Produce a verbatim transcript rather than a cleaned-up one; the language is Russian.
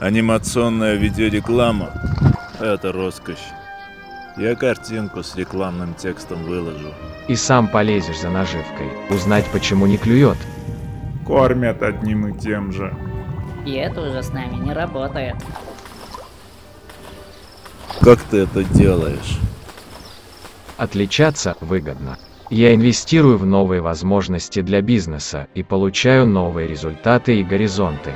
Анимационная видеореклама – это роскошь. Я картинку с рекламным текстом выложу. И сам полезешь за наживкой. Узнать, почему не клюет. Кормят одним и тем же. И это уже с нами не работает. Как ты это делаешь? Отличаться выгодно. Я инвестирую в новые возможности для бизнеса и получаю новые результаты и горизонты.